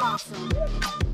Awesome.